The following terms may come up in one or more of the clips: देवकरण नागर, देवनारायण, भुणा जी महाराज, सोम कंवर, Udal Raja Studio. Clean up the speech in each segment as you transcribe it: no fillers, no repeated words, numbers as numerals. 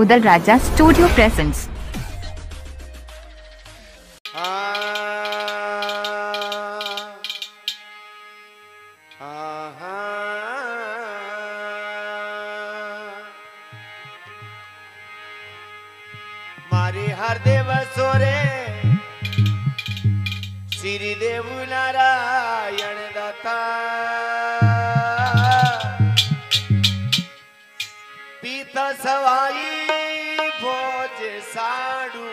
उदल राजा studio presents. मारे हर देव सोरे श्री देव नारायण दाता पीता सवाई भोज साडू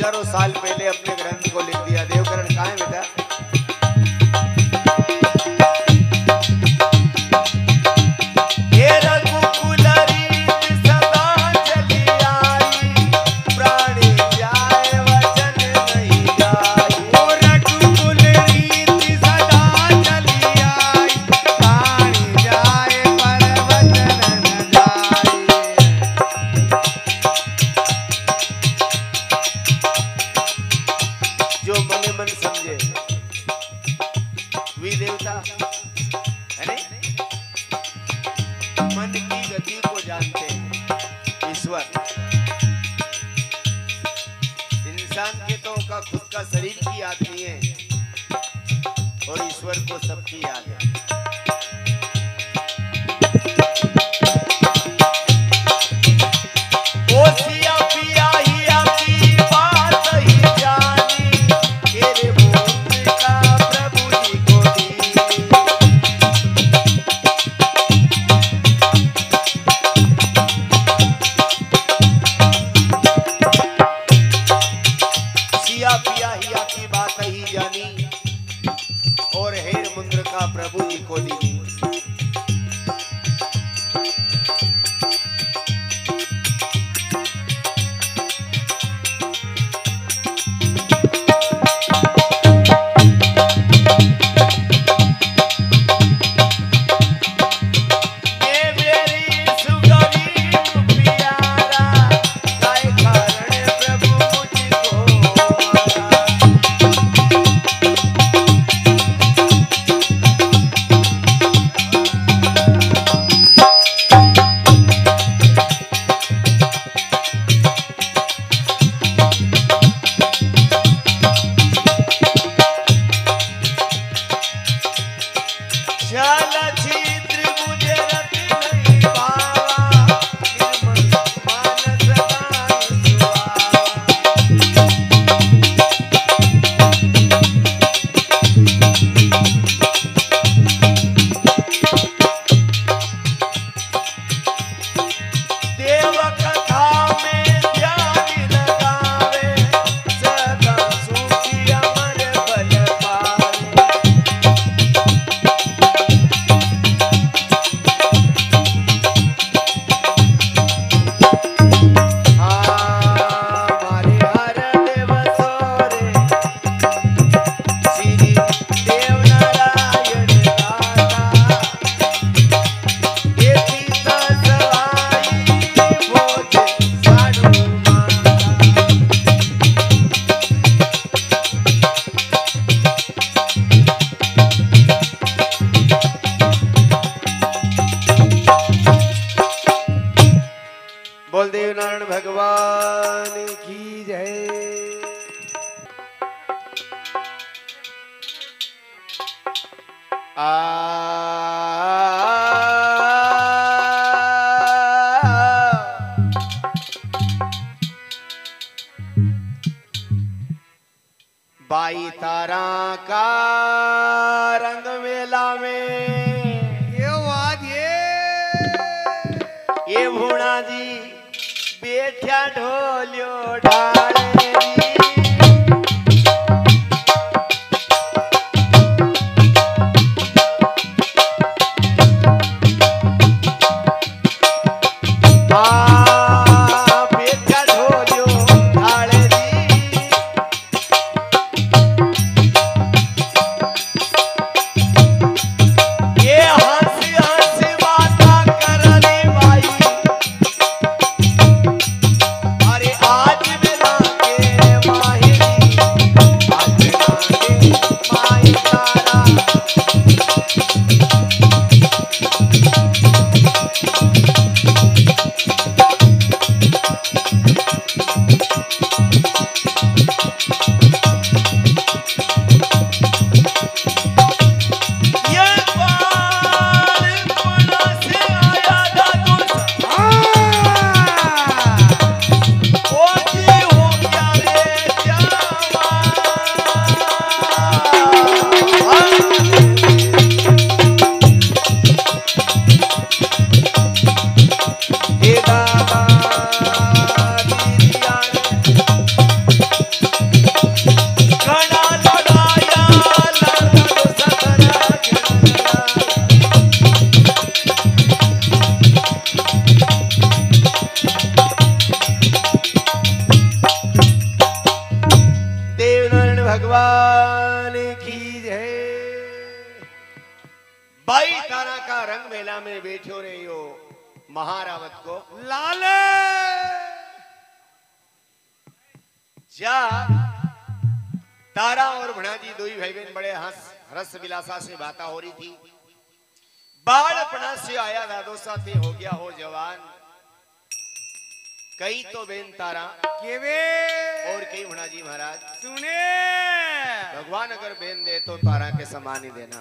हजारों साल पहले अपने ग्रंथ को लिख दिया। देवकरण कहाँ है बेटा? मन की गति को जानते हैं ईश्वर। इंसान के तो का खुद का शरीर की याद नहीं है और ईश्वर को सबकी याद है। बाई तारा का रंग मेला में ये वाद ये भूणा जी बैठा ढोलियो भगवान की जय। बाई तारा का रंग मेला में बैठो रही हो महारावत को लाले जा तारा और भणाजी दो ही भाई बहन बड़े हर्ष विलासा से बाता हो रही थी। बालपना से आया दादोसा थे हो गया हो जवान। कई तो बेन तारा केवे और कई भणाजी महाराज सुने भगवान अगर बेन दे तो तारा के समान ही देना।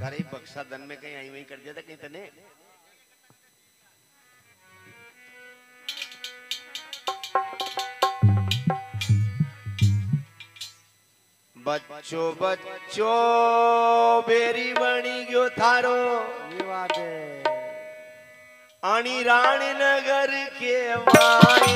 करीब बक्सा धन में कहीं आई वही कर दिया था कहीं तने बच्चों बच्चों बेरी बनी गयो थारो ये बात है आनी रानी नगर के माई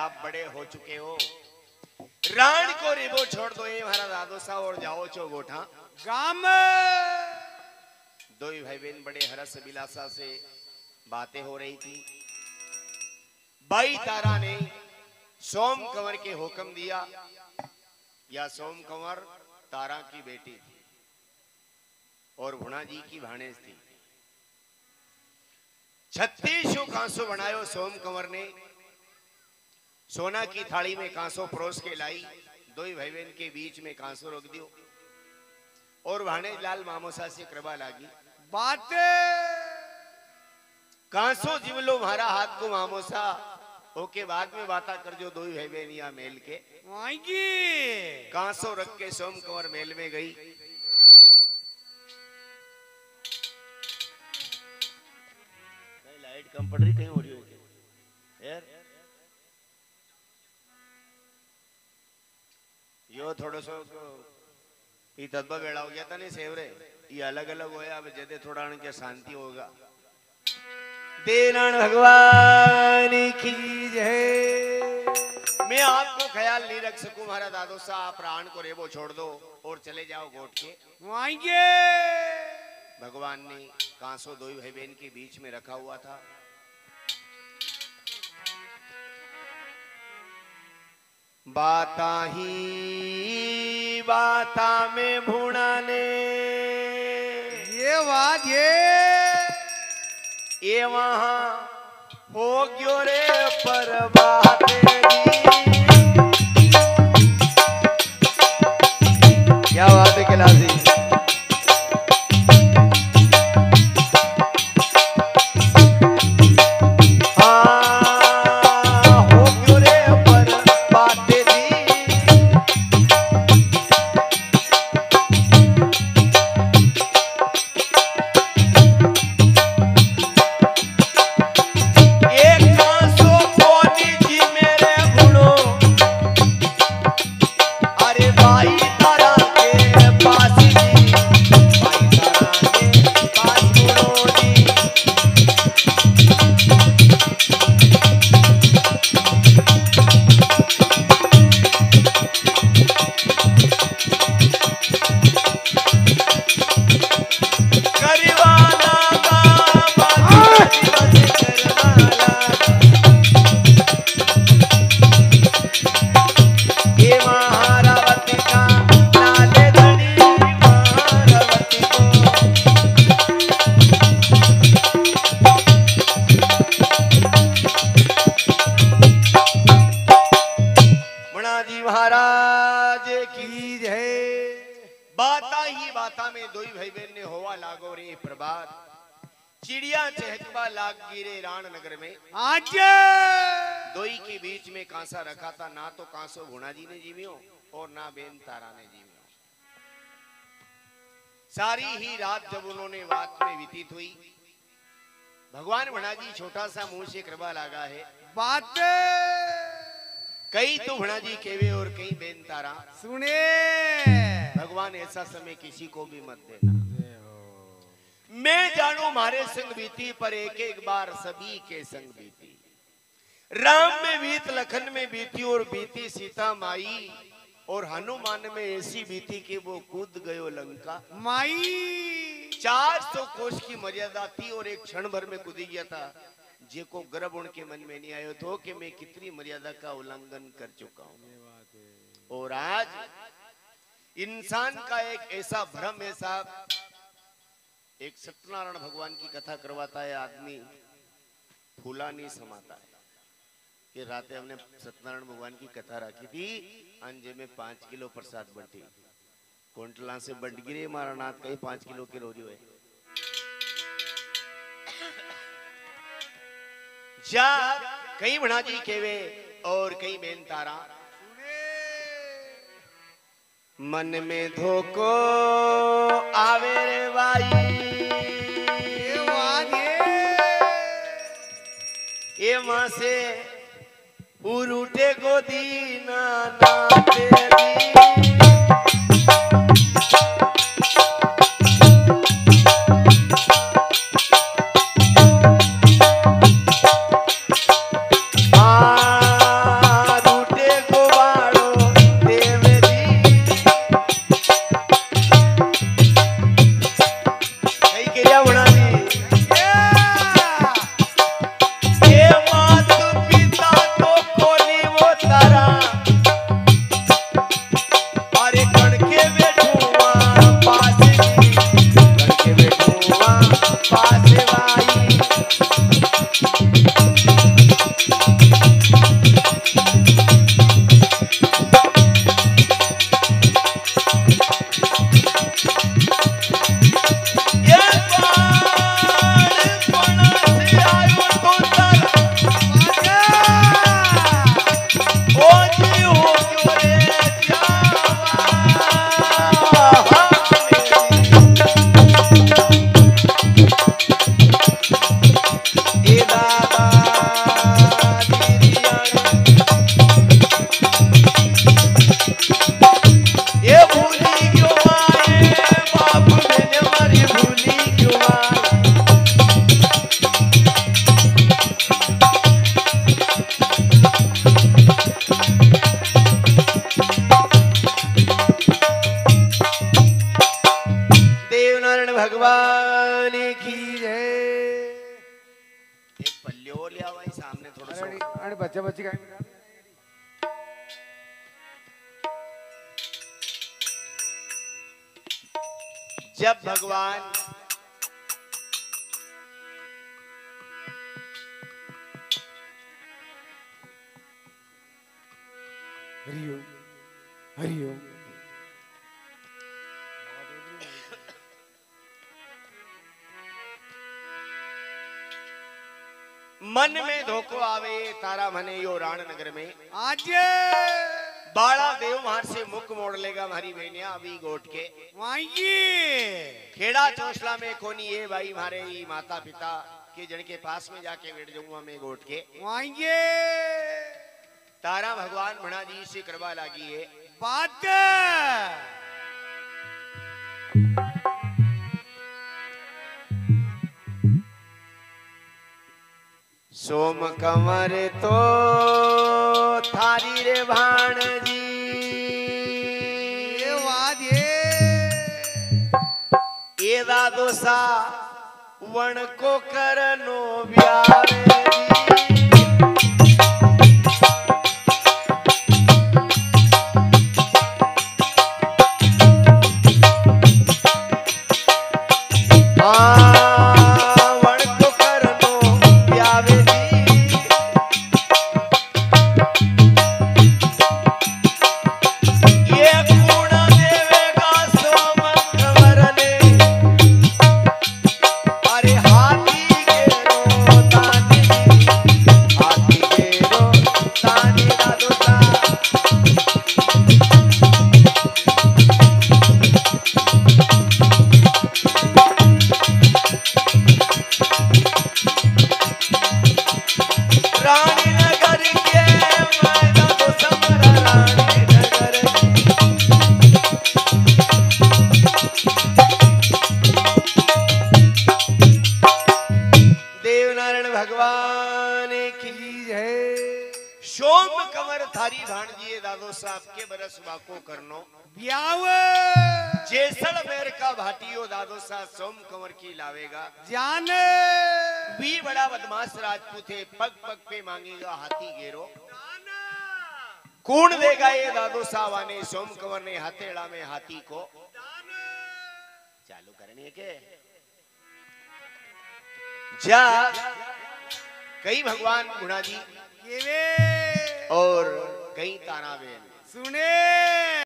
आप बड़े हो चुके हो राण को रेबो छोड़ दो ये हमारा दादोसा और जाओ चो गोठा गाम। दो ही भाई बहन बड़े हर्ष विलासा से बातें हो रही थी। बाई तारा ने सोम कंवर के हुक्म दिया या सोम कंवर तारा की बेटी थी और भुना जी की भाणेज थी। 3600 कांसो बनायो सोम कंवर ने सोना की थाली में कांसो परोस के लाई। दो ही भाई बहन के बीच में कांसो रोक दियो और भाणे लाल मामोसा से कृपा लागी बात कांसो जिवलो मारा हाथ को मामोसा ओके बाद में बाता कर जो दो ही भाई बहन या मेल के कांसो रख के सोम कंवर मेल में गई। कम पड़ रही कहीं हो रही होगी यार। यो थोड़ा सो ये तदबा बेड़ा हो गया था नहीं सेवरे ये अलग अलग होया। अब जदे थोड़ा के शांति होगा। देना भगवान की जय। मैं आपको ख्याल नहीं रख सकूं महाराज दादो साहब। प्राण को रेबो छोड़ दो और चले जाओ घोट के। भगवान ने कांसो दो भाई बहन के बीच में रखा हुआ था। बाता ही बाता में भूणा ने ये बात ये वहां हो गयो रे पर क्या बात है क्लासी। चिड़िया चहकवा लाग गिरे राण नगर में आज दोई के बीच में कांसा रखा था। ना तो कांसो भुना जी ने जीवियो और ना बेन तारा ने जीवियो। सारी ही रात जब उन्होंने बात में व्यतीत हुई। भगवान भुना जी छोटा सा मुंह से कृपा लागा है बात। कई तो भुना जी केवे और कई बेन तारा सुने। भगवान ऐसा समय किसी को भी मत देना। मैं जानू मारे संग बीती पर एक एक बार सभी के संग बीती। राम में बीत लखन में बीती और बीती सीता माई और हनुमान में ऐसी बीती कि वो कूद गयो लंका माई। 400 कोष की मर्यादा थी और एक क्षण भर में कूदी गया था। जे को गर्व उनके मन में नहीं आयो तो कि मैं कितनी मर्यादा का उल्लंघन कर चुका हूं। और आज इंसान का एक ऐसा भ्रम है साहब। एक सत्यनारायण भगवान की कथा करवाता है आदमी फूला नहीं समाता है। ये रातें हमने सत्यनारायण भगवान की कथा रखी थी। अंजे में 5 किलो प्रसाद बंटी कोंटला से बंट गिरे मारा नाथ कहीं 5 किलो के रोजी हुए। जा कहीं भणा जी केवे और कहीं बेन तारा। मन में धोखो आवे रे भाई ये माँ से उरुटे को दीना ना तेरी। भगवान की जय। एक पल्लियो लिया भाई सामने थोड़ा सा। अरे बच्चा बच्ची का जब भगवान हरिओम हरिओम मन में धोखो आवे तारा मने यो राण नगर में आज बाड़ा देव मार से मुख मोड़ लेगा मारी बहनिया अभी गोट के खेड़ा चौसला में कोनी है भाई मारे ही माता पिता के जन के पास में जाके बैठ जाऊंगा मैं गोट के तारा भगवान भणा जी से करवा लागी है बात। सोम कमर तो थारी रे भाणजी ये वाद ये एदा दोसा वन को करनो ब्यावे पग पग पे मांगेगा हाथी घेरो कौन देगा ये दादो सावा ने सोम कंवर ने हथेड़ा में हाथी को चालू करने के जा कई भगवान गुणाजी और कई ताराबेन सुने।